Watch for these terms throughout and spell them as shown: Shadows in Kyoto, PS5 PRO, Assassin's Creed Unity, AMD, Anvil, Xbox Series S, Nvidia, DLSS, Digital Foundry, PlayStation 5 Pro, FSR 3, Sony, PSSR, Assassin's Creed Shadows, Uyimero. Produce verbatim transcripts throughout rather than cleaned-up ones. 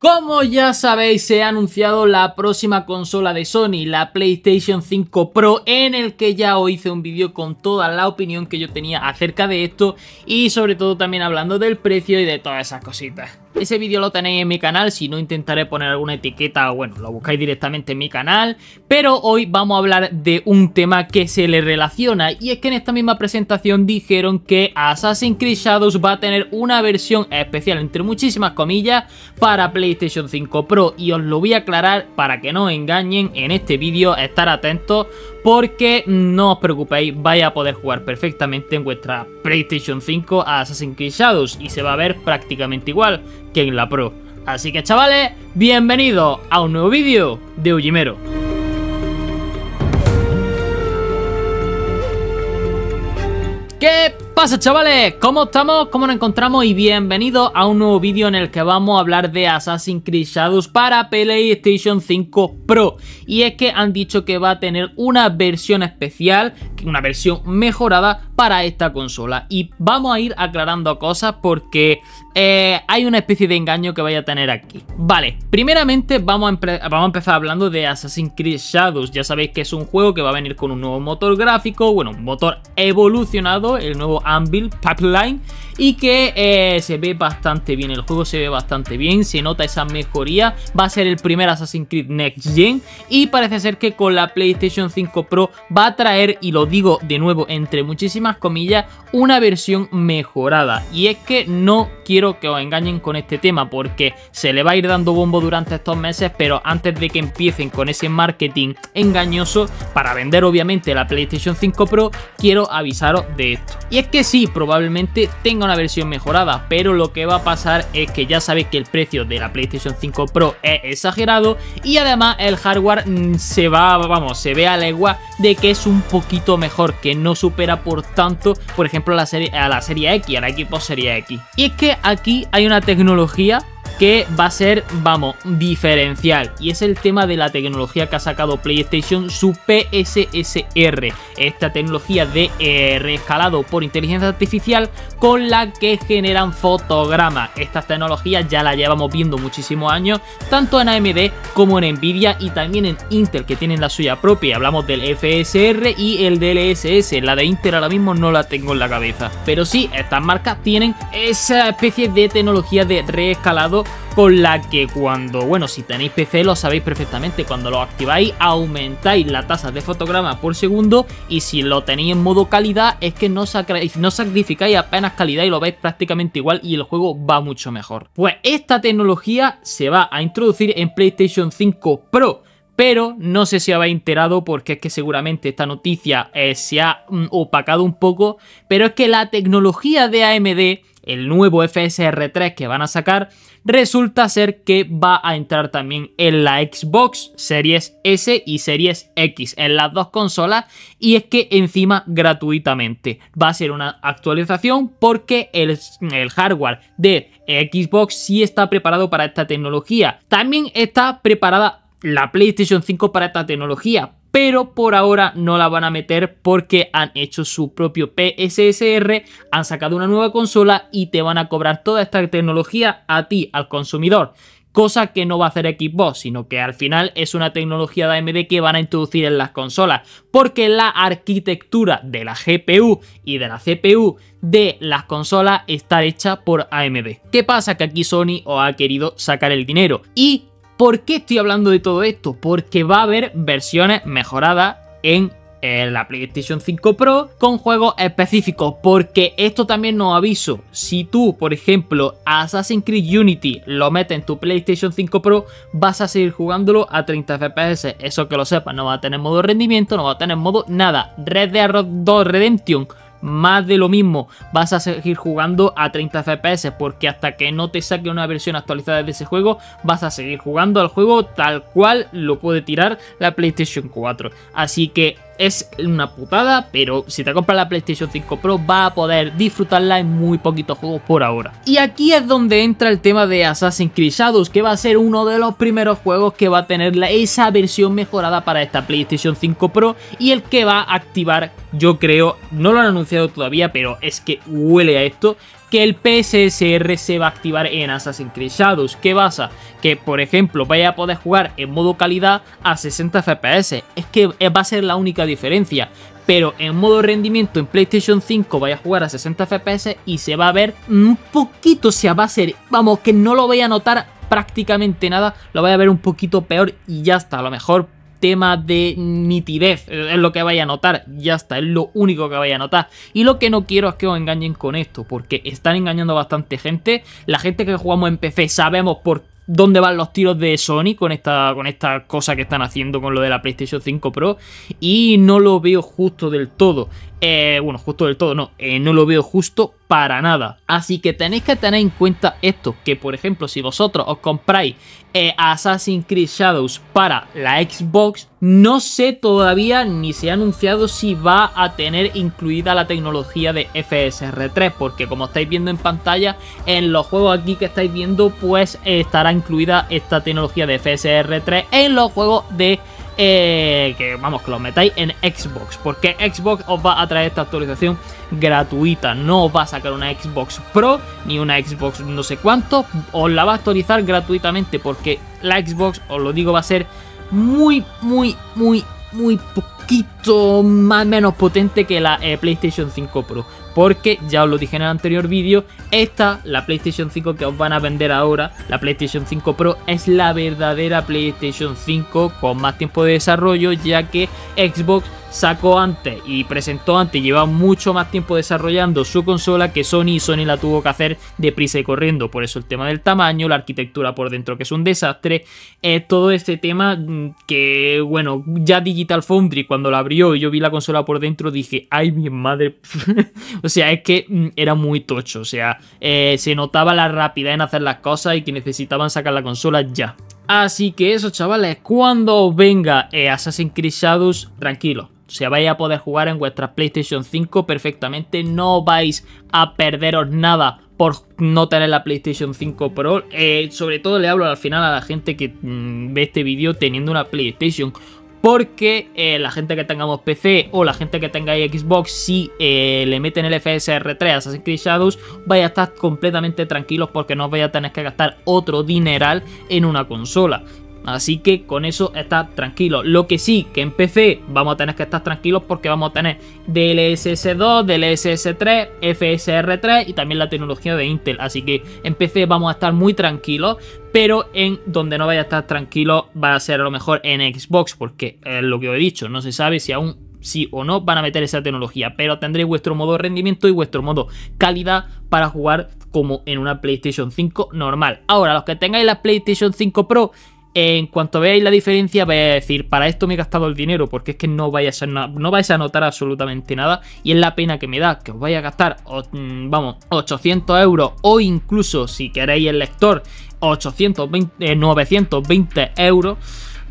Como ya sabéis, se ha anunciado la próxima consola de Sony, la PlayStation cinco Pro, en el que ya os hice un vídeo con toda la opinión que yo tenía acerca de esto y sobre todo también hablando del precio y de todas esas cositas. Ese vídeo lo tenéis en mi canal, si no intentaré poner alguna etiqueta o bueno, lo buscáis directamente en mi canal. Pero hoy vamos a hablar de un tema que se le relaciona, y es que en esta misma presentación dijeron que Assassin's Creed Shadows va a tener una versión especial, entre muchísimas comillas, para PlayStation cinco Pro. Y os lo voy a aclarar para que no os engañen en este vídeo, estar atentos, porque no os preocupéis, vais a poder jugar perfectamente en vuestra PlayStation cinco a Assassin's Creed Shadows y se va a ver prácticamente igual que en la Pro. Así que chavales, bienvenidos a un nuevo vídeo de Uyimero. ¿Qué pasa, chavales? ¿Cómo estamos? ¿Cómo nos encontramos? Y bienvenidos a un nuevo vídeo en el que vamos a hablar de Assassin's Creed Shadows para PlayStation cinco Pro. Y es que han dicho que va a tener una versión especial, una versión mejorada para esta consola. Y vamos a ir aclarando cosas porque eh, hay una especie de engaño que vaya a tener aquí. Vale, primeramente vamos a, vamos a empezar hablando de Assassin's Creed Shadows. Ya sabéis que es un juego que va a venir con un nuevo motor gráfico, bueno, un motor evolucionado, el nuevo Anvil Pipeline, y que eh, se ve bastante bien, el juego se ve bastante bien, se nota esa mejoría. Va a ser el primer Assassin's Creed Next Gen y parece ser que con la PlayStation cinco Pro va a traer, y lo digo de nuevo entre muchísimas comillas, una versión mejorada. Y es que no quiero que os engañen con este tema porque se le va a ir dando bombo durante estos meses, pero antes de que empiecen con ese marketing engañoso para vender obviamente la PlayStation cinco Pro, quiero avisaros de esto. Y es que sí, probablemente tenga una versión mejorada, pero lo que va a pasar es que ya sabéis que el precio de la PlayStation cinco Pro es exagerado y además el hardware se va, vamos, se ve a legua de que es un poquito mejor, que no supera por tanto, por ejemplo, la serie, a la serie X, a la Xbox Series X. Y es que aquí hay una tecnología que va a ser, vamos, diferencial, y es el tema de la tecnología que ha sacado PlayStation, su P S S R, esta tecnología de eh, reescalado por inteligencia artificial con la que generan fotogramas. Estas tecnologías ya las llevamos viendo muchísimos años, tanto en A M D como en Nvidia y también en Intel, que tienen la suya propia. Hablamos del F S R y el D L S S, la de Intel ahora mismo no la tengo en la cabeza, pero sí, estas marcas tienen esa especie de tecnología de reescalado con la que cuando, bueno, si tenéis P C lo sabéis perfectamente, cuando lo activáis aumentáis la tasa de fotogramas por segundo, y si lo tenéis en modo calidad es que no, sacráis, no sacrificáis apenas calidad y lo veis prácticamente igual y el juego va mucho mejor. Pues esta tecnología se va a introducir en PlayStation cinco Pro. Pero no sé si habéis enterado, porque es que seguramente esta noticia eh, se ha mm, opacado un poco, pero es que la tecnología de A M D, el nuevo F S R tres que van a sacar, resulta ser que va a entrar también en la Xbox Series S y Series X, en las dos consolas, y es que encima gratuitamente. Va a ser una actualización porque el, el hardware de Xbox sí está preparado para esta tecnología. También está preparada la PlayStation cinco para esta tecnología, pero por ahora no la van a meter porque han hecho su propio P S S R, han sacado una nueva consola y te van a cobrar toda esta tecnología a ti, al consumidor. Cosa que no va a hacer Xbox, sino que al final es una tecnología de A M D que van a introducir en las consolas, porque la arquitectura de la G P U y de la C P U de las consolas está hecha por A M D. ¿Qué pasa? Que aquí Sony os ha querido sacar el dinero. Y ¿por qué estoy hablando de todo esto? Porque va a haber versiones mejoradas en eh, la PlayStation cinco Pro con juegos específicos, porque esto también nos aviso. Si tú, por ejemplo, Assassin's Creed Unity lo metes en tu PlayStation cinco Pro, vas a seguir jugándolo a treinta F P S. Eso que lo sepas, no va a tener modo rendimiento, no va a tener modo nada. Red Dead Redemption, más de lo mismo, vas a seguir jugando a treinta F P S, porque hasta que no te saque una versión actualizada de ese juego vas a seguir jugando al juego tal cual lo puede tirar la PlayStation cuatro. Así que es una putada, pero si te compras la PlayStation cinco Pro va a poder disfrutarla en muy poquitos juegos por ahora. Y aquí es donde entra el tema de Assassin's Creed Shadows, que va a ser uno de los primeros juegos que va a tener esa versión mejorada para esta PlayStation cinco Pro, y el que va a activar, yo creo, no lo han anunciado todavía, pero es que huele a esto, que el P S S R se va a activar en Assassin's Creed Shadows. ¿Qué pasa? Que por ejemplo vaya a poder jugar en modo calidad a sesenta F P S, es que va a ser la única diferencia. Pero en modo rendimiento en PlayStation cinco vaya a jugar a sesenta F P S y se va a ver un poquito, o sea, va a ser, vamos, que no lo voy a notar prácticamente nada, lo voy a ver un poquito peor y ya está. A lo mejor tema de nitidez es lo que vaya a notar, ya está, es lo único que vaya a notar. Y lo que no quiero es que os engañen con esto, porque están engañando bastante gente. La gente que jugamos en P C sabemos por dónde van los tiros de Sony con esta, con esta cosa que están haciendo con lo de la PlayStation cinco Pro, y no lo veo justo del todo. Eh, bueno, justo del todo no, eh, no lo veo justo para nada. Así que tenéis que tener en cuenta esto, que por ejemplo si vosotros os compráis eh, Assassin's Creed Shadows para la Xbox, no sé todavía ni se ha anunciado si va a tener incluida la tecnología de F S R tres, porque como estáis viendo en pantalla, en los juegos aquí que estáis viendo, pues eh, estará incluida esta tecnología de F S R tres en los juegos de Eh, que vamos, que lo metáis en Xbox, porque Xbox os va a traer esta actualización gratuita. No os va a sacar una Xbox Pro ni una Xbox no sé cuánto, os la va a actualizar gratuitamente, porque la Xbox, os lo digo, va a ser muy, muy, muy, muy poquito más menos potente que la eh, PlayStation cinco Pro. Porque ya os lo dije en el anterior vídeo, esta, la PlayStation cinco que os van a vender ahora, la PlayStation cinco Pro, es la verdadera PlayStation cinco con más tiempo de desarrollo, ya que Xbox sacó antes y presentó antes, lleva mucho más tiempo desarrollando su consola que Sony, y Sony la tuvo que hacer deprisa y corriendo. Por eso el tema del tamaño, la arquitectura por dentro que es un desastre, eh, todo este tema que, bueno, ya Digital Foundry cuando la abrió y yo vi la consola por dentro dije, ay mi madre, o sea, es que era muy tocho, o sea, eh, se notaba la rapidez en hacer las cosas y que necesitaban sacar la consola ya. Así que eso, chavales, cuando venga eh, Assassin's Creed Shadows, tranquilo. O sea, vais a poder jugar en vuestra PlayStation cinco perfectamente. No vais a perderos nada por no tener la PlayStation cinco Pro. Eh, sobre todo le hablo al final a la gente que mmm, ve este vídeo teniendo una PlayStation, porque eh, la gente que tengamos P C o la gente que tengáis Xbox, si eh, le meten el F S R tres a Assassin's Creed Shadows, vais a estar completamente tranquilos, porque no vais a tener que gastar otro dineral en una consola. Así que con eso está tranquilo. Lo que sí, que en P C vamos a tener que estar tranquilos, porque vamos a tener D L S S dos, D L S S tres, F S R tres y también la tecnología de Intel. Así que en P C vamos a estar muy tranquilos, pero en donde no vaya a estar tranquilo va a ser a lo mejor en Xbox, porque es lo que os he dicho, no se sabe si aún sí o no van a meter esa tecnología, pero tendréis vuestro modo rendimiento y vuestro modo calidad para jugar como en una PlayStation cinco normal. Ahora, los que tengáis la PlayStation cinco Pro, en cuanto veáis la diferencia vais a decir, para esto me he gastado el dinero, porque es que no vais a, no vais a notar absolutamente nada, y es la pena que me da que os vaya a gastar, vamos, ochocientos euros, o incluso si queréis el lector, ochocientos veinte, eh, novecientos veinte euros,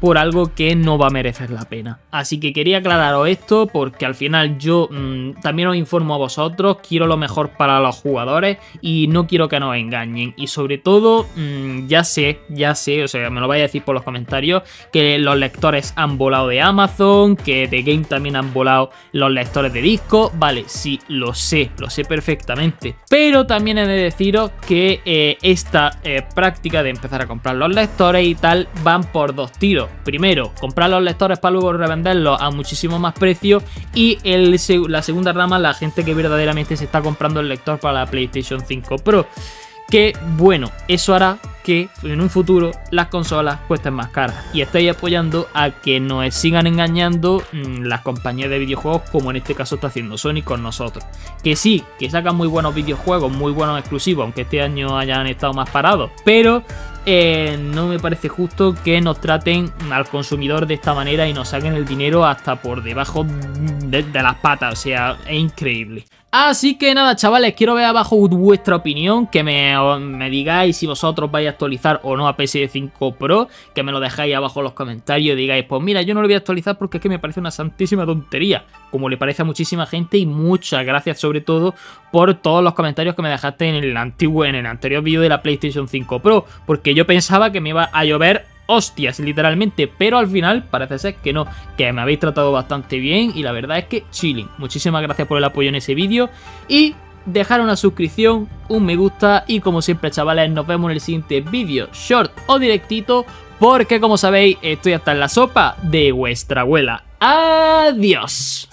por algo que no va a merecer la pena. Así que quería aclararos esto, porque al final yo mmm, también os informo a vosotros, quiero lo mejor para los jugadores y no quiero que nos engañen. Y sobre todo, mmm, ya sé, ya sé, o sea, me lo vais a decir por los comentarios, que los lectores han volado de Amazon, que de Game también han volado los lectores de disco. Vale, sí, lo sé, lo sé perfectamente. Pero también he de deciros que eh, esta eh, práctica de empezar a comprar los lectores y tal van por dos tiros. Primero, comprar los lectores para luego revenderlos a muchísimo más precio, y el, la segunda rama, la gente que verdaderamente se está comprando el lector para la PlayStation cinco Pro, que bueno, eso hará que en un futuro las consolas cuesten más caras, y estáis apoyando a que nos sigan engañando mmm, las compañías de videojuegos, como en este caso está haciendo Sony con nosotros, que sí, que sacan muy buenos videojuegos, muy buenos exclusivos, aunque este año hayan estado más parados, pero eh, no me parece justo que nos traten al consumidor de esta manera y nos saquen el dinero hasta por debajo de, de las patas, o sea, es increíble. Así que nada, chavales, quiero ver abajo vuestra opinión, que me, me digáis si vosotros vais a actualizar o no a PS cinco Pro, que me lo dejáis abajo en los comentarios y digáis, pues mira, yo no lo voy a actualizar porque es que me parece una santísima tontería, como le parece a muchísima gente. Y muchas gracias sobre todo por todos los comentarios que me dejaste en el antiguo, en el anterior vídeo de la PlayStation cinco Pro, porque yo pensaba que me iba a llover hostias, literalmente, pero al final parece ser que no, que me habéis tratado bastante bien, y la verdad es que chilling. Muchísimas gracias por el apoyo en ese vídeo y dejar una suscripción, un me gusta y como siempre, chavales, nos vemos en el siguiente vídeo, short o directito, porque como sabéis, estoy hasta en la sopa de vuestra abuela. ¡Adiós!